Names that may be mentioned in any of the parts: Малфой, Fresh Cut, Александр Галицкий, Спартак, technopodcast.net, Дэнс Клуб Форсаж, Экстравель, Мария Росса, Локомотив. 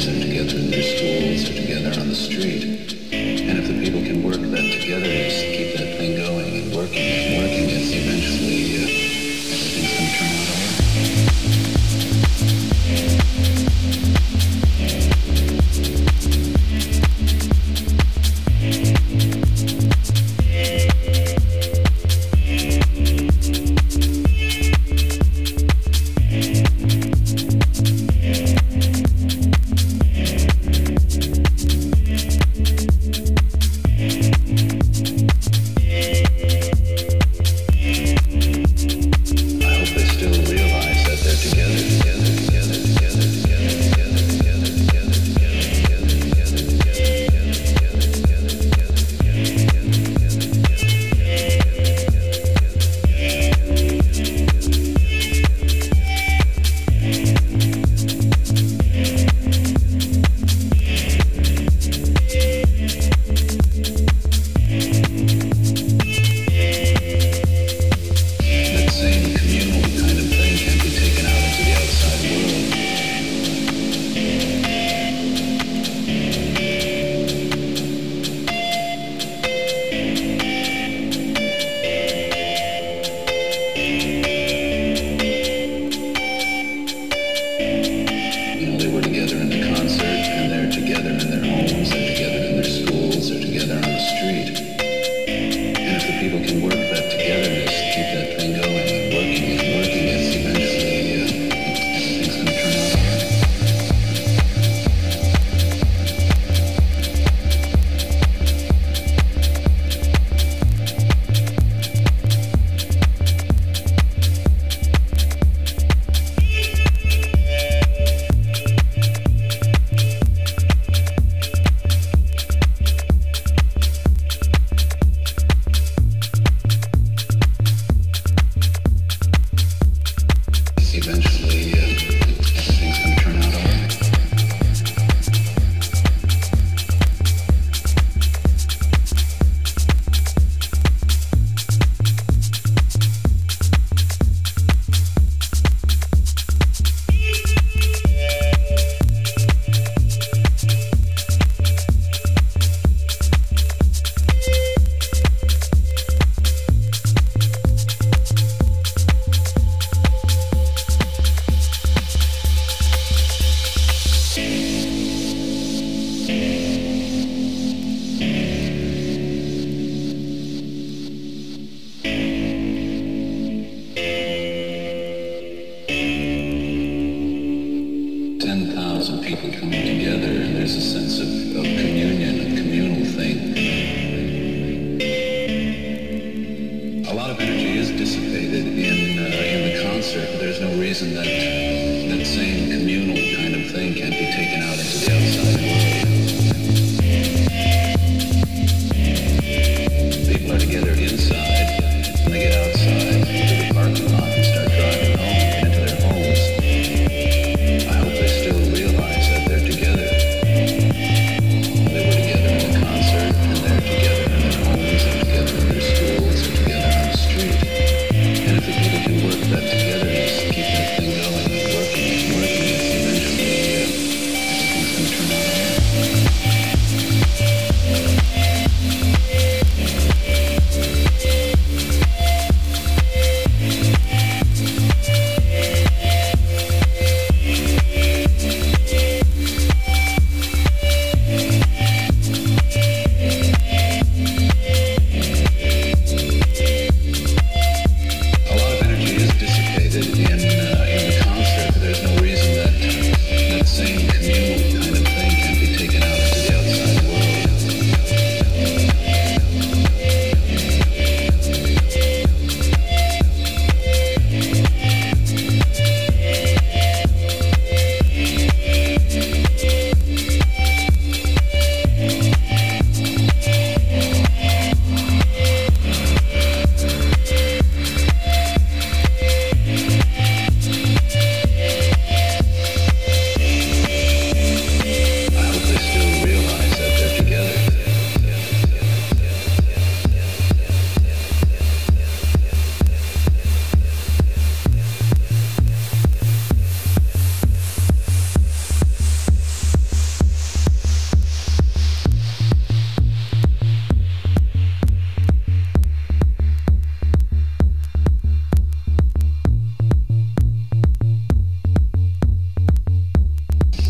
streets have to get through their schools to get on the street. And if the people can work that together, just keep that thing going and working, and eventually everything's going to turn out all right.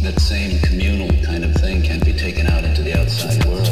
that same communal kind of thing can be taken out into the outside world.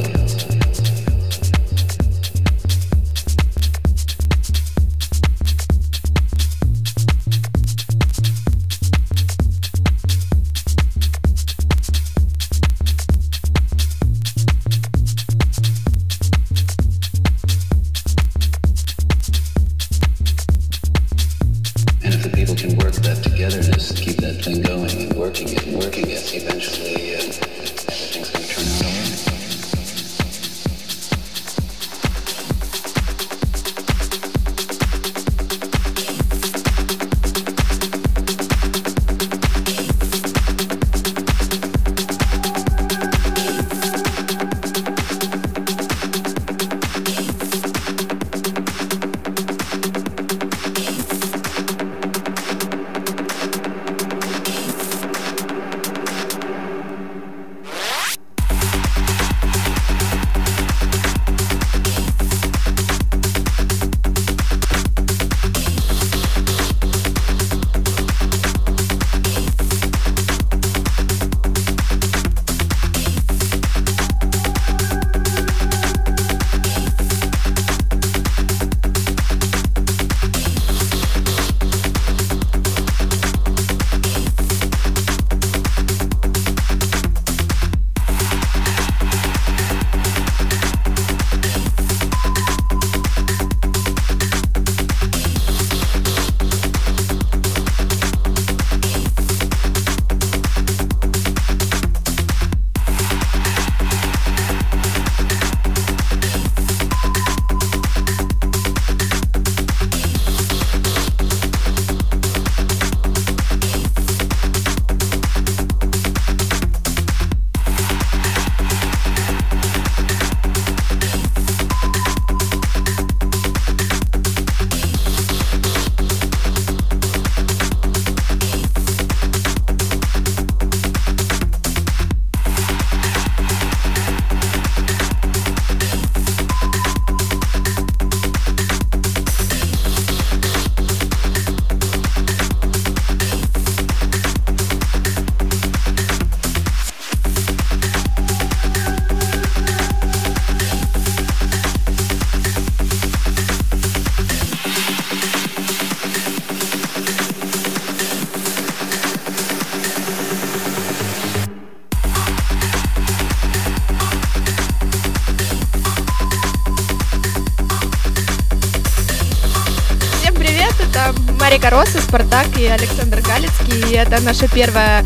Мария Росса, Спартак и Александр Галицкий. И это наше первое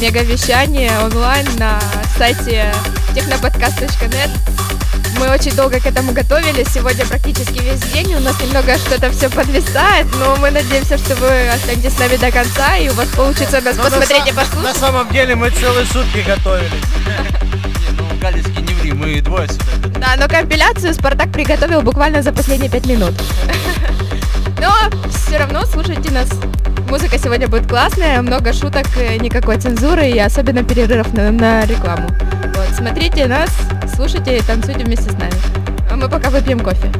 мегавещание онлайн на сайте technopodcast.net. Мы очень долго к этому готовились. Сегодня практически весь день. У нас немного что-то все подвисает, но мы надеемся, что вы останетесь с нами до конца и у вас получится нас посмотреть и послушать. На самом деле мы целые сутки готовились. Галицкий, не ври, мы двое сюда. Да, но компиляцию Спартак приготовил буквально за последние 5 минут. Но все равно слушайте нас. Музыка сегодня будет классная, много шуток, никакой цензуры и особенно перерывов на рекламу. Вот, смотрите нас, слушайте и танцуйте вместе с нами. А мы пока выпьем кофе.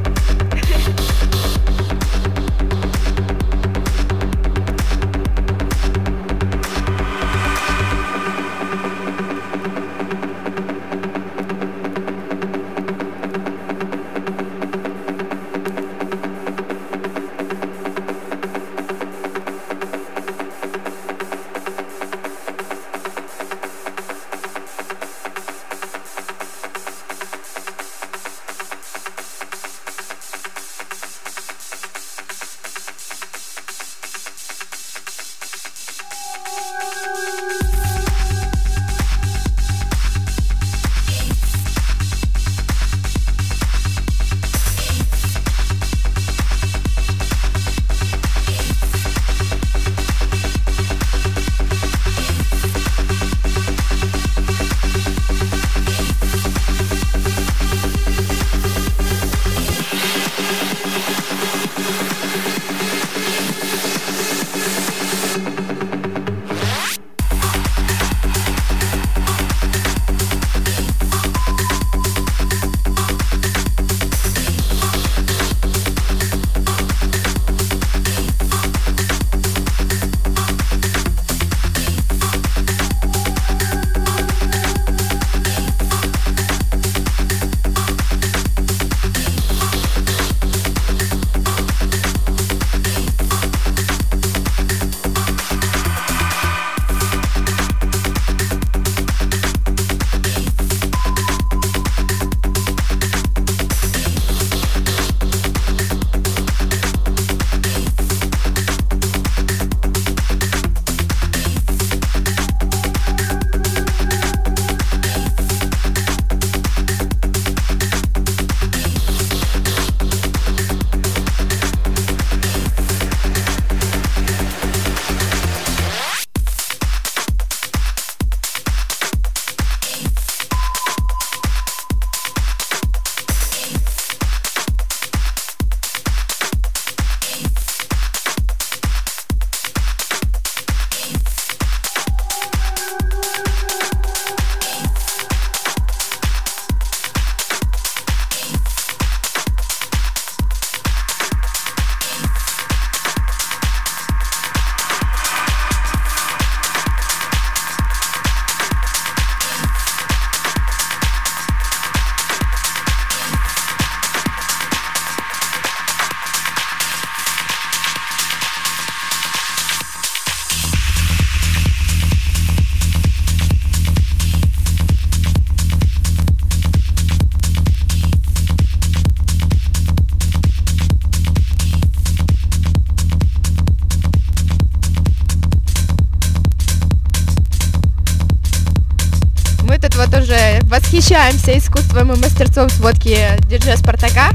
от этого тоже восхищаемся искусством и мастерцом сводки диджея Спартака.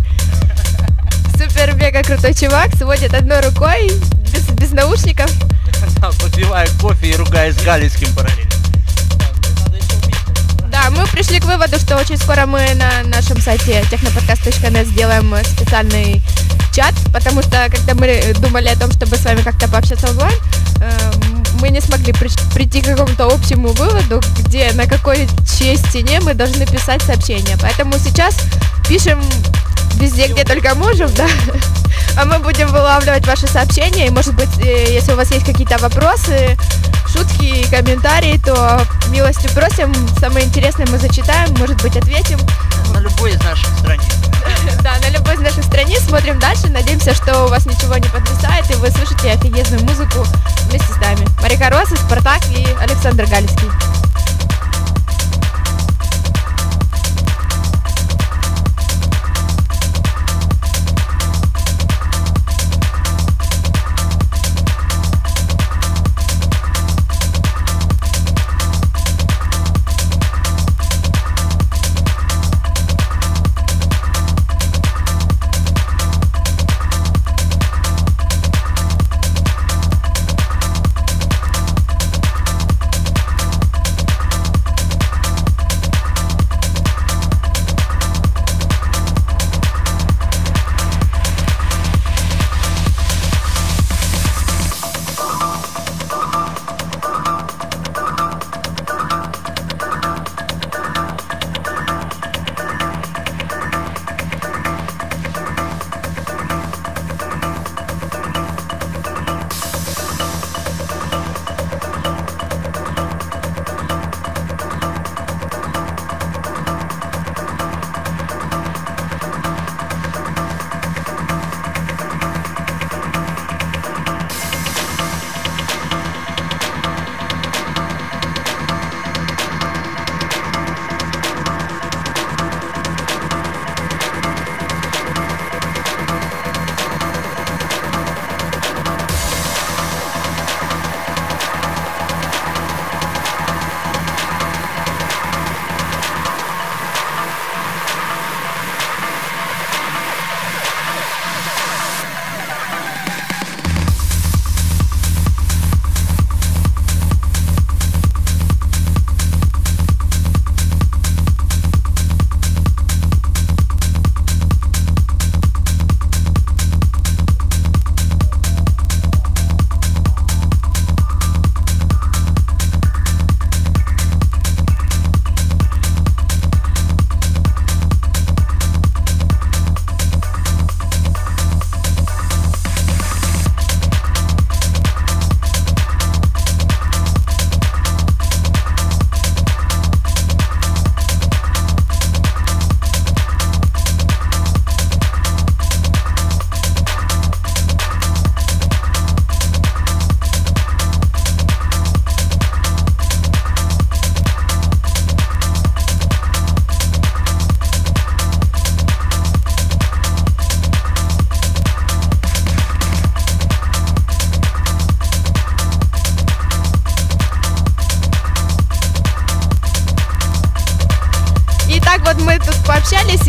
Супер-мега крутой чувак, сводит одной рукой, без наушников. Попиваю кофе и ругаюсь с Галицким параллельно. Да, мы пришли к выводу, что очень скоро мы на нашем сайте technopodcast.net сделаем специальный чат, потому что когда мы думали о том, чтобы с вами как-то пообщаться онлайн, мы не смогли прийти к какому-то общему выводу, где на какой чьей стене мы должны писать сообщения. Поэтому сейчас пишем везде, где только можем, да. А мы будем вылавливать ваши сообщения. И, может быть, если у вас есть какие-то вопросы, шутки, комментарии, то милостью просим. Самое интересное мы зачитаем, может быть, ответим. На любой из наших страниц. Да, на любой из наших страниц. Смотрим дальше. Надеемся, что у вас ничего не подвисает, и вы слышите офигенную музыку вместе с нами. Мария Росса, Спартак и Александр Галицкий.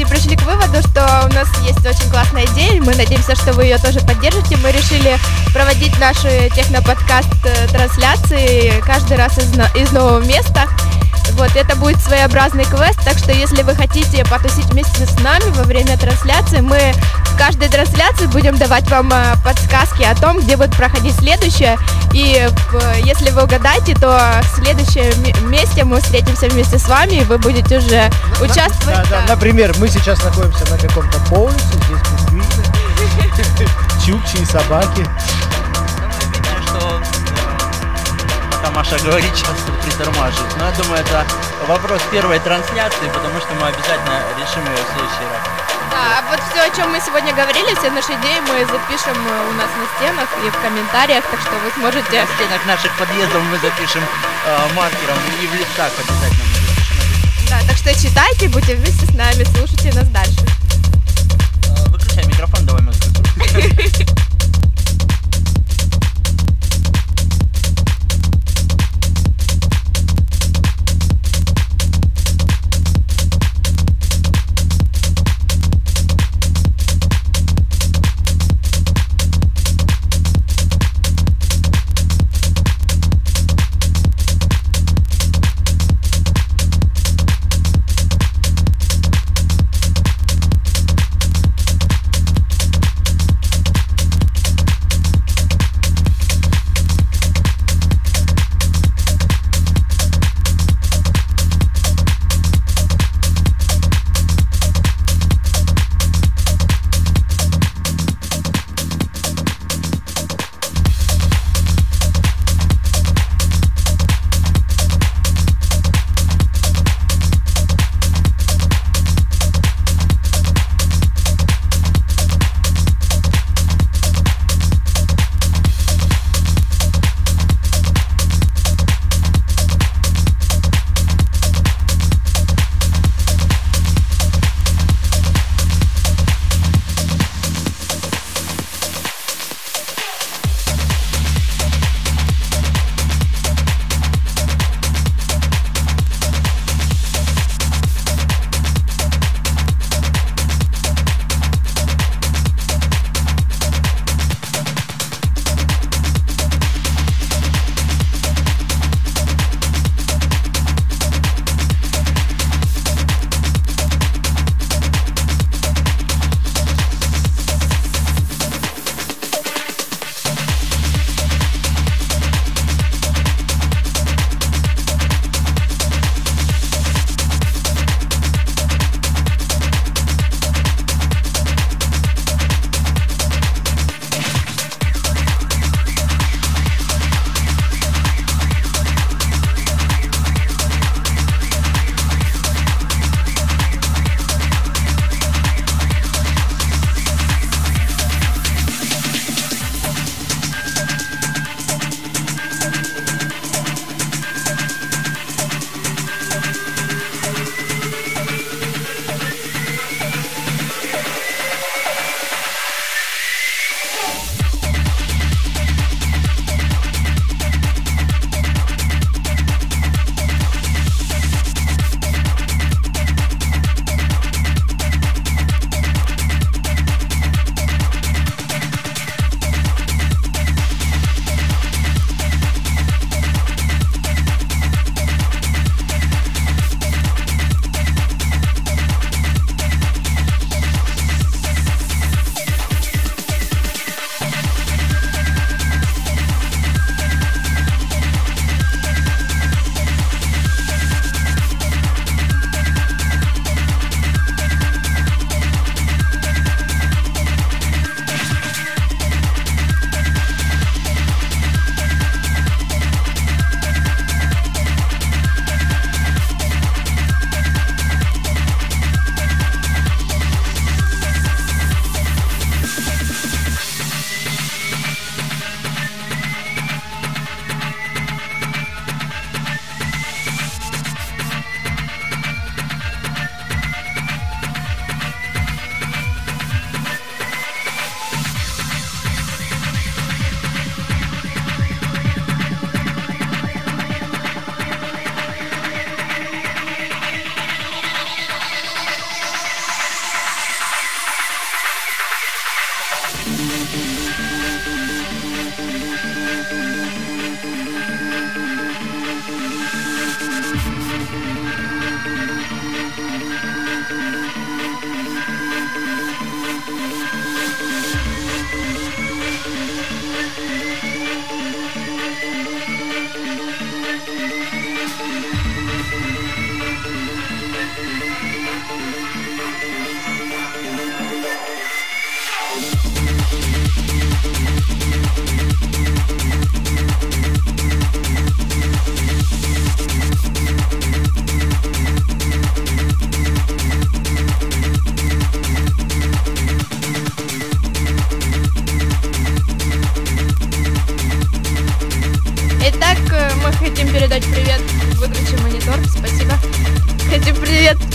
И пришли к выводу, что у нас есть очень классная идея. Мы надеемся, что вы ее тоже поддержите. Мы решили проводить наши техноподкаст-трансляции каждый раз из нового места. Вот, это будет своеобразный квест, так что если вы хотите потусить вместе с нами во время трансляции, мы в каждой трансляции будем давать вам подсказки о том, где будет проходить следующее. И если вы угадаете, то в следующем месте мы встретимся вместе с вами, и вы будете уже участвовать. Да, например, мы сейчас находимся на каком-то полюсе, здесь безвинно, чукчи и собаки. Маша говорит, часто притормаживает. Но я думаю, это вопрос первой трансляции, потому что мы обязательно решим ее в следующий раз. Да, а вот все, о чем мы сегодня говорили, все наши идеи мы запишем у нас на стенах и в комментариях, так что вы сможете... На стенах наших подъездов мы запишем маркером и в листах обязательно. Да, так что читайте, будьте вместе с нами, слушайте нас дальше. Выключай микрофон, давай мы слушаем.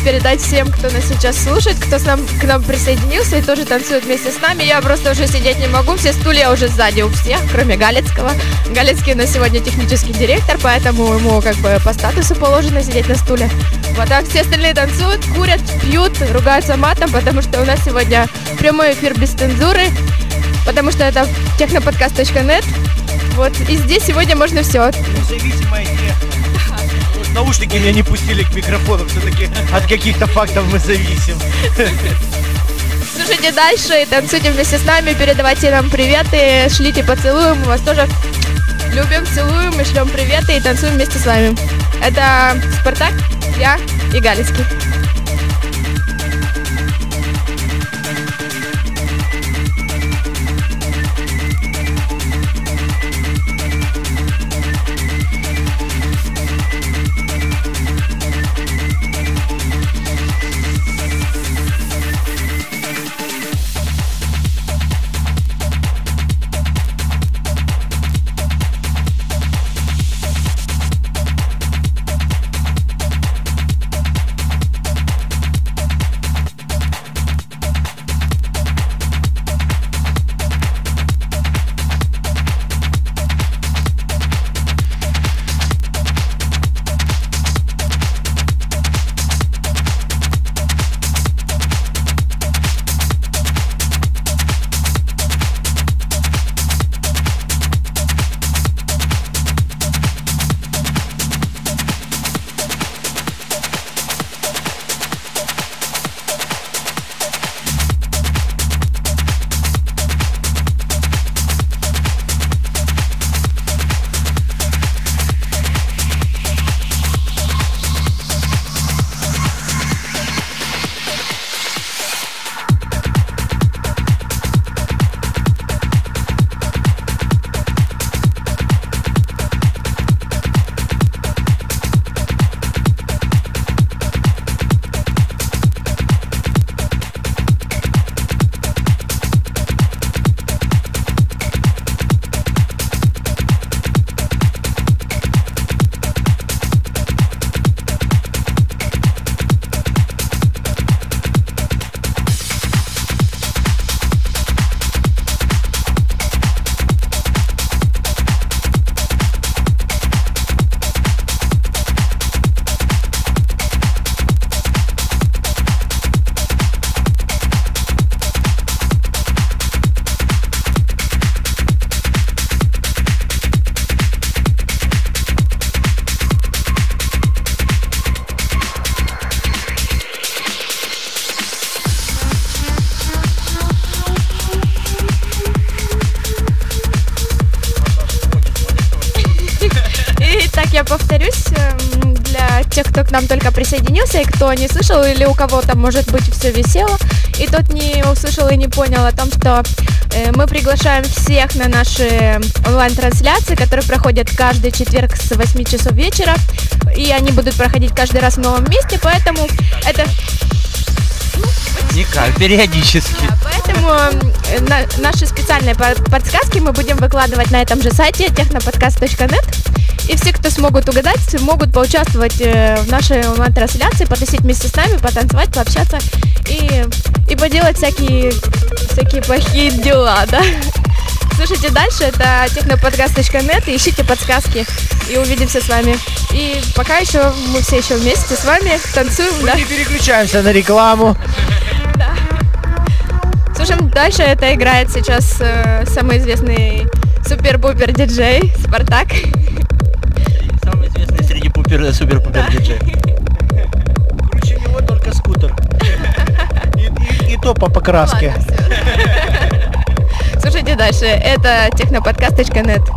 передать всем, кто нас сейчас слушает, кто к нам присоединился и тоже танцует вместе с нами. Я просто уже сидеть не могу, все стулья уже сзади у всех, кроме Галицкого. Галицкий у нас сегодня технический директор, поэтому ему как бы по статусу положено сидеть на стуле. Вот так все остальные танцуют, курят, пьют, ругаются матом, потому что у нас сегодня прямой эфир без цензуры, потому что это technopodcast.net. Вот, и здесь сегодня можно все. Назовите мои техно. Наушники меня не пустили к микрофону, все-таки от каких-то фактов мы зависим. Слушайте дальше, танцуйте вместе с нами, передавайте нам приветы, шлите поцелуем, мы вас тоже любим, целуем и шлем приветы и танцуем вместе с вами. Это Спартак, я и Галицкий. Повторюсь, для тех, кто к нам только присоединился и кто не слышал, или у кого там, может быть, все висело, и тот не услышал и не понял о том, что мы приглашаем всех на наши онлайн-трансляции, которые проходят каждый четверг с 8 часов вечера, и они будут проходить каждый раз в новом месте, поэтому это... Никак, периодически. Да, поэтому наши специальные подсказки мы будем выкладывать на этом же сайте technopodcast.net. И все, кто смогут угадать, могут поучаствовать в нашей онлайн-трансляции, потусить вместе с нами, потанцевать, пообщаться и поделать всякие плохие дела, да? Слушайте дальше, это technopodcast.net, ищите подсказки и увидимся с вами. И пока еще, мы все еще вместе с вами танцуем, да? Мы не переключаемся на рекламу. Да. Слушаем дальше, это играет сейчас самый известный супер-пупер диджей Спартак. Супер-пупер диджей. Круче него только скутер. И то по покраске. Слушайте дальше. Это technopodcast.net.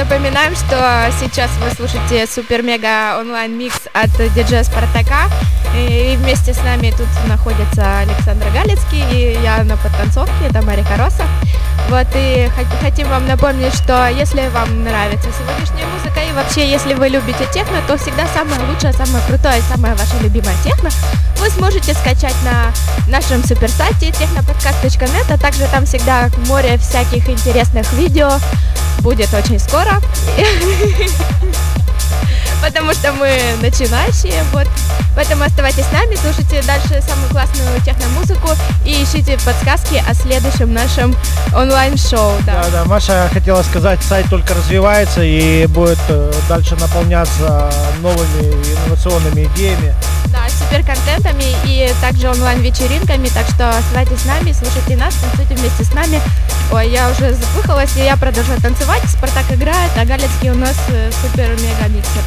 Напоминаем, что сейчас вы слушаете супер-мега онлайн-микс от диджея Спартака. И вместе с нами тут находятся Александр Галицкий и я на подтанцовке, это Мария Росса. Вот, и хотим вам напомнить, что если вам нравится сегодняшняя музыка и вообще, если вы любите техно, то всегда самое лучшее, самое крутое, самое ваше любимое техно вы сможете скачать на нашем суперсайте technopodcast.net, а также там всегда море всяких интересных видео. Будет очень скоро, потому что мы начинающие, вот. Поэтому оставайтесь с нами, слушайте дальше самую классную техномузыку и ищите подсказки о следующем нашем онлайн-шоу. Да, Маша хотела сказать, сайт только развивается и будет дальше наполняться новыми инновационными идеями. Да, суперконтентами и также онлайн-вечеринками, так что оставайтесь с нами, слушайте нас, танцуйте вместе с нами. Ой, я уже запыхалась, и я продолжаю танцевать. Спартак играет, а Галицкий у нас супер-мега-миксер.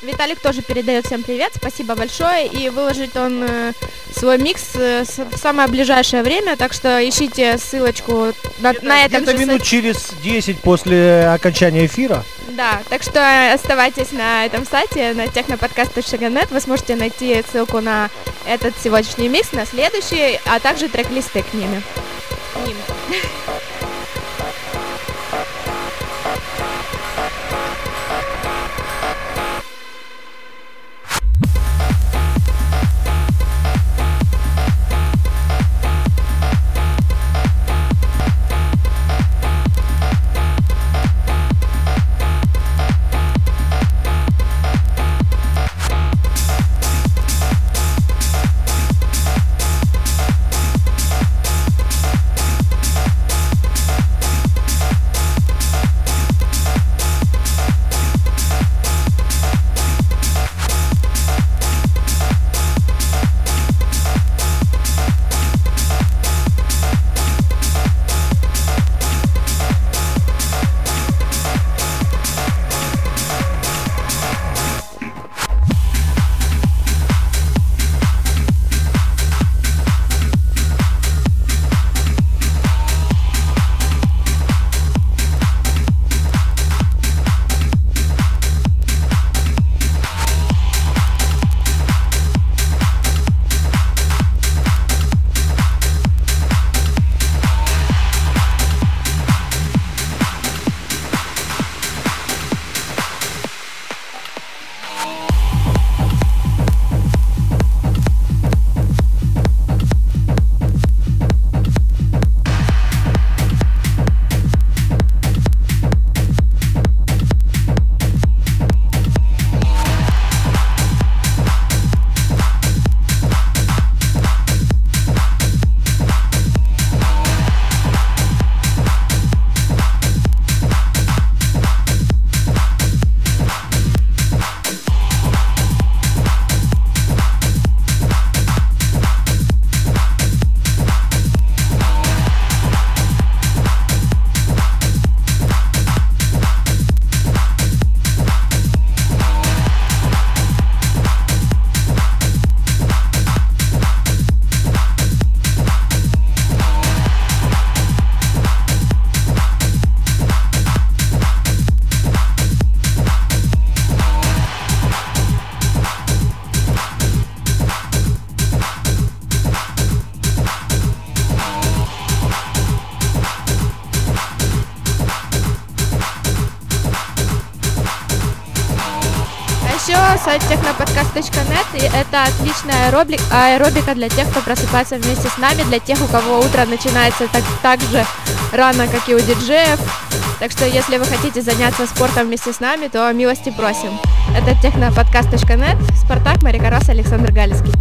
Виталик тоже передает всем привет, спасибо большое, и выложит он свой микс в самое ближайшее время, так что ищите ссылочку на этом же сайте. Минут через 10 после окончания эфира. Да, так что оставайтесь на этом сайте, на technopodcast.net, вы сможете найти ссылку на этот сегодняшний микс, на следующий, а также трек-листы к ним. Сайт technopodcast.net, это отличная аэробика для тех, кто просыпается вместе с нами, для тех, у кого утро начинается так же рано, как и у диджеев. Так что, если вы хотите заняться спортом вместе с нами, то милости просим. Это technopodcast.net, Спартак, Мария Росса, Александр Галицкий.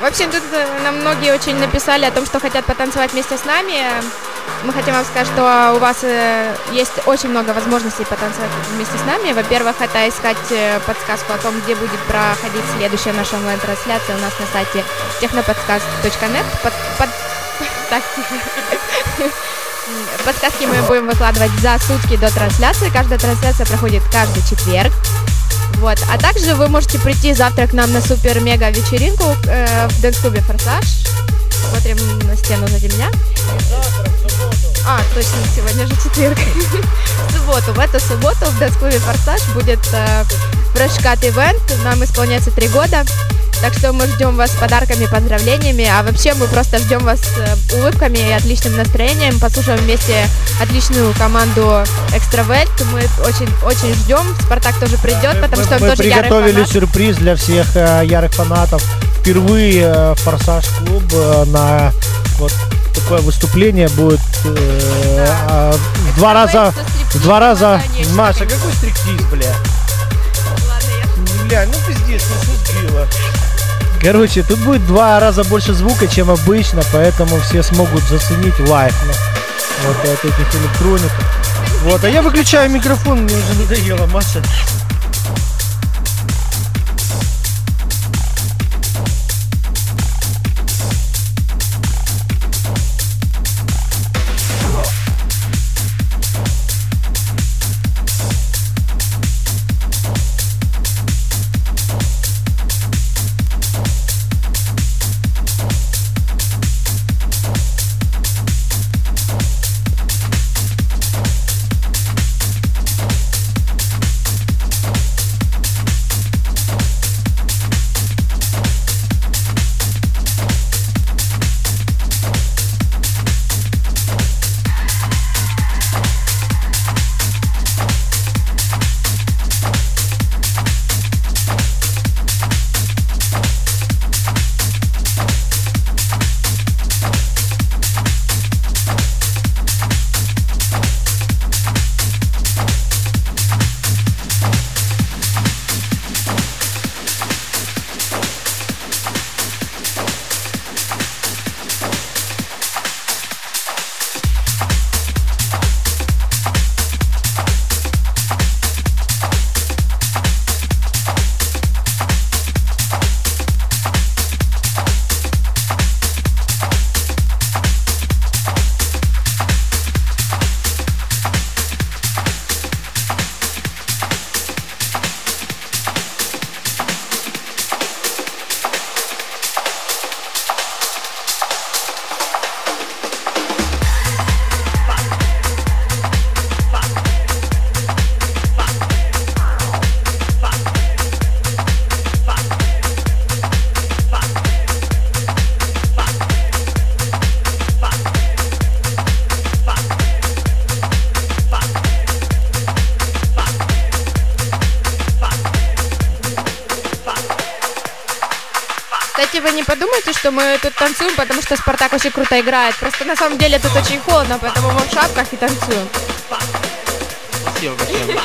В общем, тут нам многие очень написали о том, что хотят потанцевать вместе с нами. Мы хотим вам сказать, что у вас есть очень много возможностей потанцевать вместе с нами. Во-первых, это искать подсказку о том, где будет проходить следующая наша онлайн-трансляция у нас на сайте technopodcast.net. Подсказки мы будем выкладывать за сутки до трансляции. Каждая трансляция проходит каждый четверг. Вот. А также вы можете прийти завтра к нам на супер-мега-вечеринку в Дэнс Клубе Форсаж. Смотрим на стену сзади меня. Завтра, в субботу. А, точно, сегодня же четверг. В субботу, в эту субботу в Дэнс Клубе Форсаж будет фреш-кат-ивент. Нам исполняется 3 года. Так что мы ждем вас с подарками, поздравлениями. А вообще мы просто ждем вас с улыбками и отличным настроением. Послушаем вместе отличную команду Экстравель. Мы очень-очень ждем. Спартак тоже придет, потому что он тоже ярый фанат. Мы приготовили сюрприз для всех ярых фанатов. Впервые Форсаж-клуб на вот такое выступление будет в два раза. Маша, какой стриптиз, бля? Бля, ну пиздец, не судила. Короче, тут будет 2 раза больше звука, чем обычно, поэтому все смогут заценить лайф вот от этих электроников. Вот, а я выключаю микрофон, мне уже надоело, Маша. Вы не подумайте, что мы тут танцуем, потому что Спартак очень круто играет. Просто на самом деле тут очень холодно, поэтому мы в шапках и танцуем. Спасибо большое.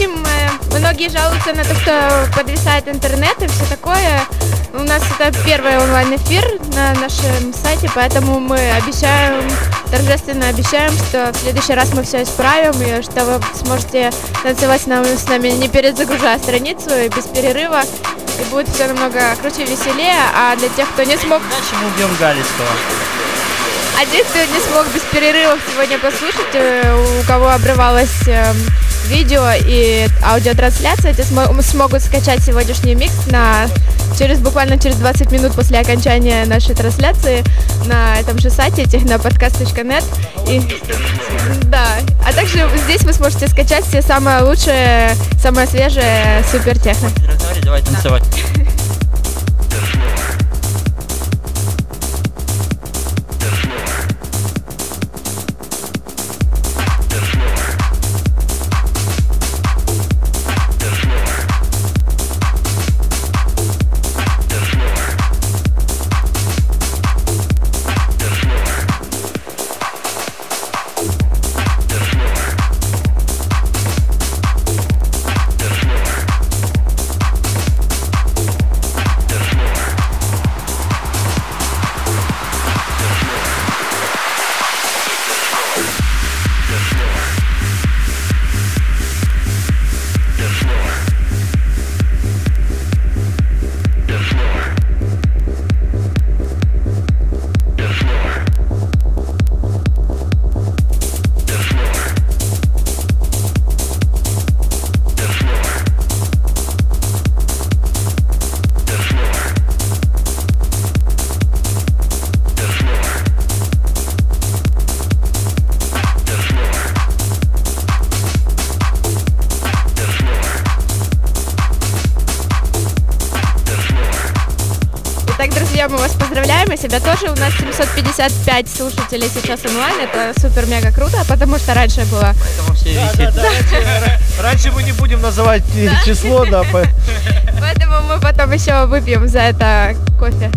общем, многие жалуются на то, что подвисает интернет и все такое. У нас это первый онлайн-эфир на нашем сайте, поэтому мы обещаем, торжественно обещаем, что в следующий раз мы все исправим, и что вы сможете танцевать с нами, не перезагружая страницу и без перерыва, и будет все намного круче и веселее. А для тех, кто не смог... Иначе мы убьем Галицкого. А те, кто не смог без перерывов сегодня послушать, у кого обрывалось видео и аудиотрансляция, те смогут скачать сегодняшний микс буквально через 20 минут после окончания нашей трансляции на этом же сайте technopodcast.net. А также здесь вы сможете скачать все самое лучшее, самое свежее супертехно. Давай танцевать. Мы вас поздравляем, и себя тоже. У нас 755 слушателей сейчас онлайн, это супер-мега круто, потому что раньше было... Поэтому все висит. Раньше мы не будем называть число, да. Поэтому мы потом еще выпьем за это кофе.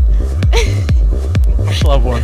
Пошла вон.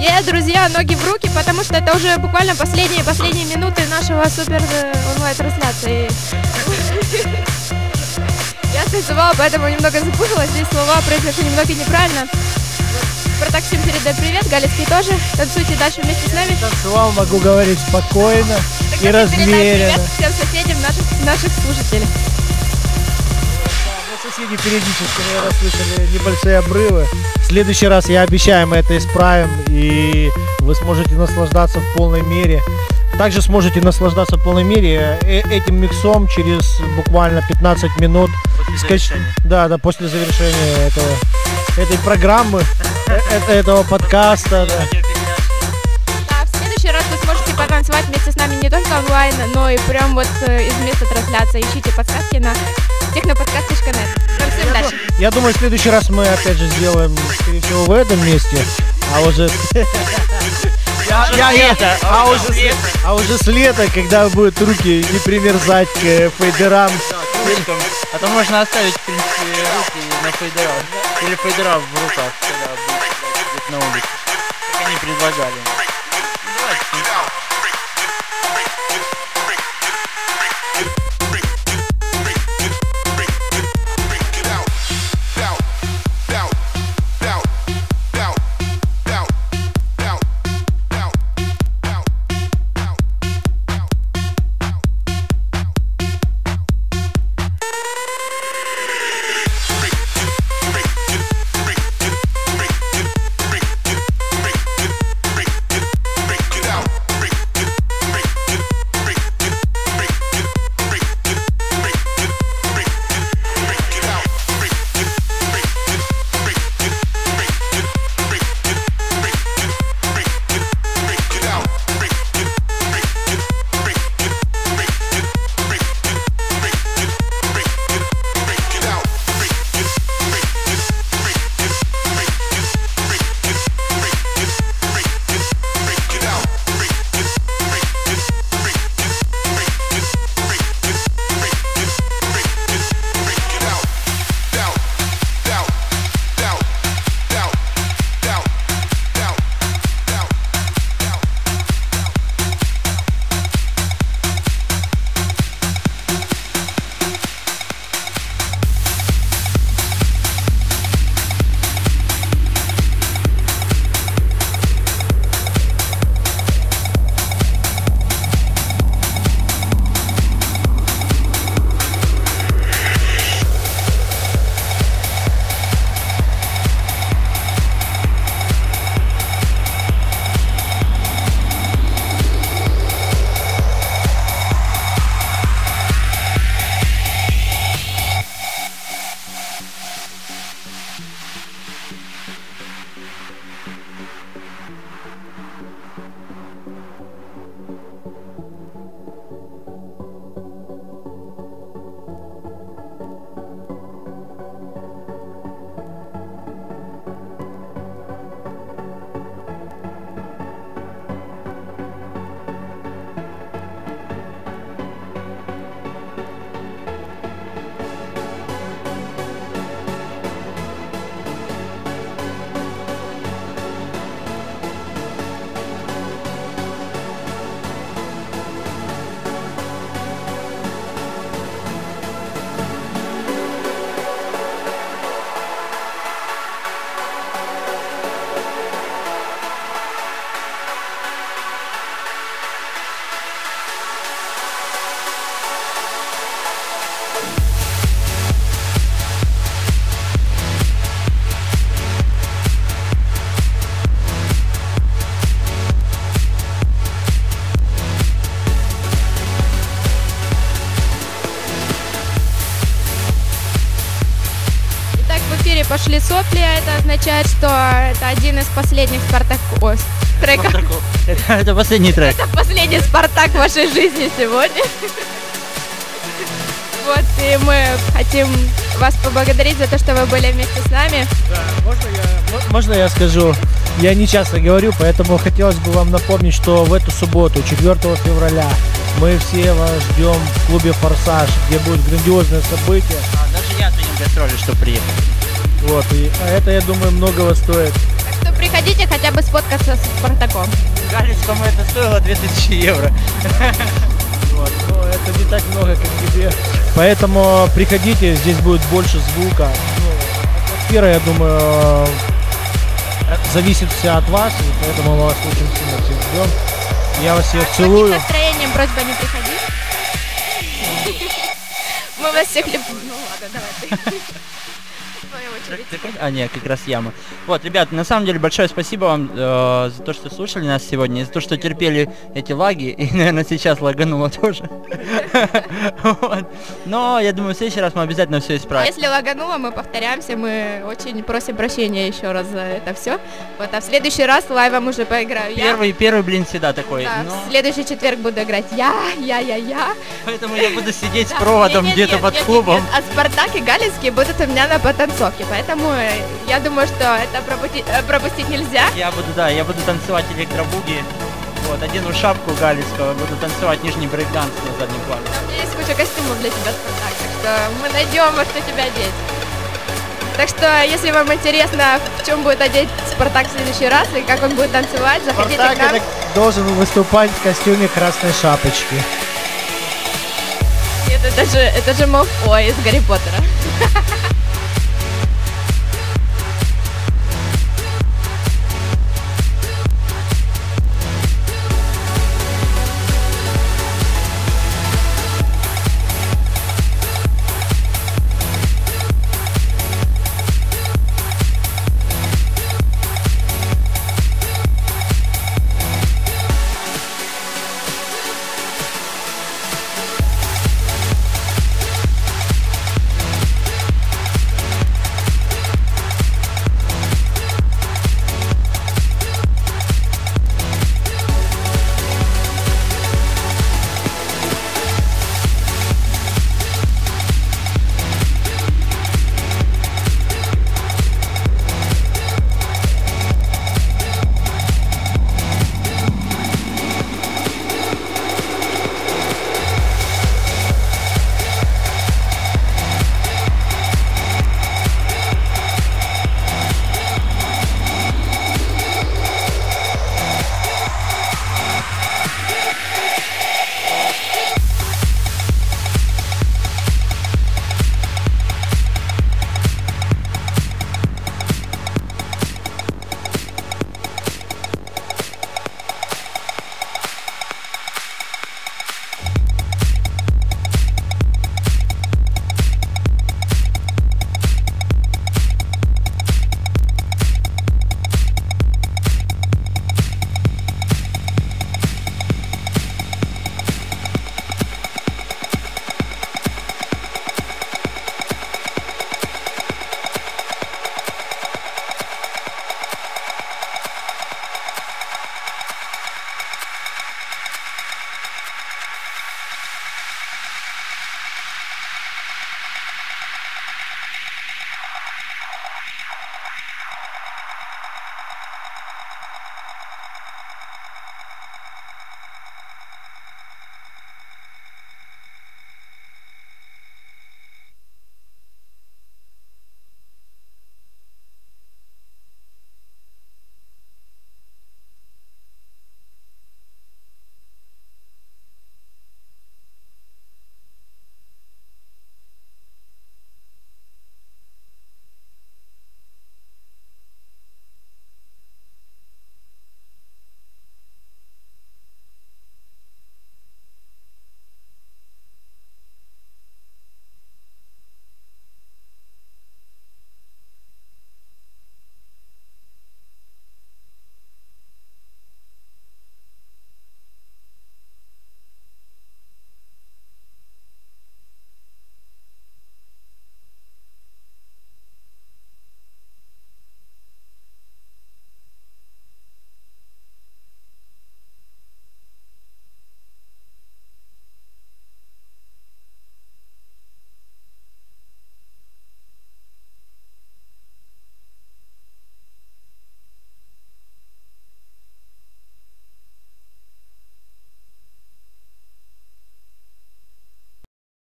Нет, друзья, ноги в руки, потому что это уже буквально последние минуты нашего супер онлайн-трансляции. Я танцевала, поэтому немного запуталась, здесь слова произношены немного неправильно. Спартак всем передает привет, Галицкий тоже. Танцуйте дальше вместе с нами. Танцевал, могу говорить спокойно и размеренно. Привет всем соседям наших слушателей. Соседи периодически, наверное, слышали небольшие обрывы. В следующий раз, я обещаю, мы это исправим, и вы сможете наслаждаться в полной мере. Также сможете наслаждаться в полной мере этим миксом через буквально 15 минут. Да, после завершения этой программы, этого подкаста. Танцевать вместе с нами не только онлайн, но и прям вот из места трансляции. Ищите подсказки на technopodcast.net. Дальше. Я думаю, в следующий раз мы опять же сделаем, скорее всего, в этом месте, а уже... А уже с лета, когда будут руки не примерзать к фейдерам. А то можно оставить, в принципе, руки на фейдерах. Или фейдера в руках, когда будет на улице. Как они предлагали. Пошли сопли, это означает, что это один из последних треков. Это последний трек. Это последний Спартак в вашей жизни сегодня. Вот, и мы хотим вас поблагодарить за то, что вы были вместе с нами. Да, можно я скажу? Я не часто говорю, поэтому хотелось бы вам напомнить, что в эту субботу, 4 февраля, мы все вас ждем в клубе «Форсаж», где будет грандиозное событие. Даже я отменил гастроли, чтобы приехать. Вот, и это, я думаю, многого стоит. что приходите хотя бы сфоткаться с Спартаком. Галицкому это стоило 2000 евро. Вот. Но это не так много, как тебе. Поэтому приходите, здесь будет больше звука. Атмосфера, я думаю, зависит вся от вас, и поэтому мы вас очень сильно всех ждем. Я вас всех целую. С каким настроением просьба не приходить? Мы вас всех любим. Ну ладно, давай ты. А, нет, как раз яма. Вот, ребят, на самом деле большое спасибо вам за то, что слушали нас сегодня, за то, что терпели эти лаги, и, наверное, сейчас лагануло тоже. Но, я думаю, в следующий раз мы обязательно все исправим. Если лагануло, мы повторяемся, мы очень просим прощения еще раз за это все. Вот, а в следующий раз лайвом уже поиграю я. Первый, блин, всегда такой. В следующий четверг буду играть я. Поэтому я буду сидеть с проводом где-то под клубом. А Спартак и Галицкий будут у меня на потанцовке. Поэтому я думаю, что это пропустить нельзя. Я буду танцевать электробуги. Вот, одену шапку Галицкого, буду танцевать нижний брейк-данс на заднем плане. У меня есть куча костюмов для тебя, Спартак, так что мы найдем, во что тебя одеть. Так что, если вам интересно, в чем будет одеть Спартак в следующий раз и как он будет танцевать, заходите к нам. Спартак должен выступать в костюме красной шапочки. Нет, это же Малфой из Гарри Поттера.